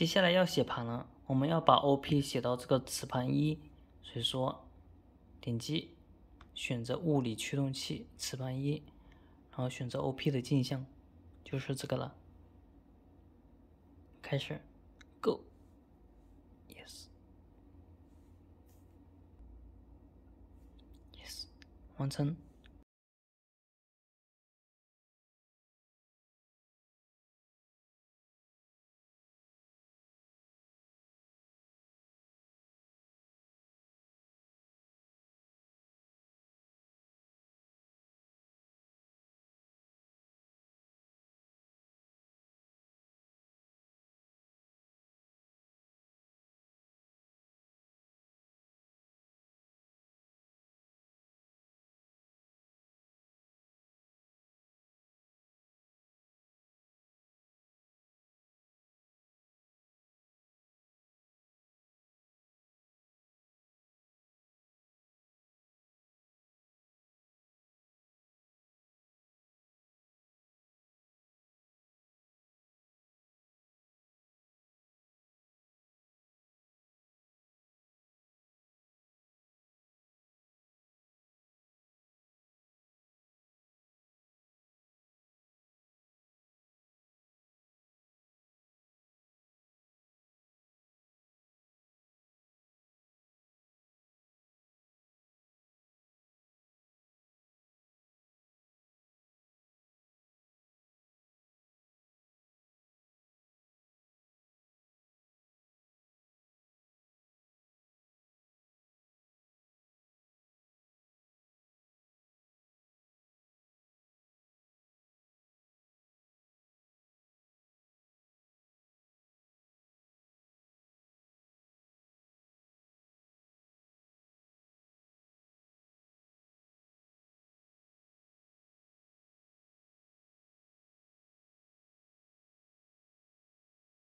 接下来要写盘了，我们要把 OP 写到这个磁盘1，所以说点击选择物理驱动器磁盘1，然后选择 OP 的镜像，就是这个了。开始 ，Go。 完成。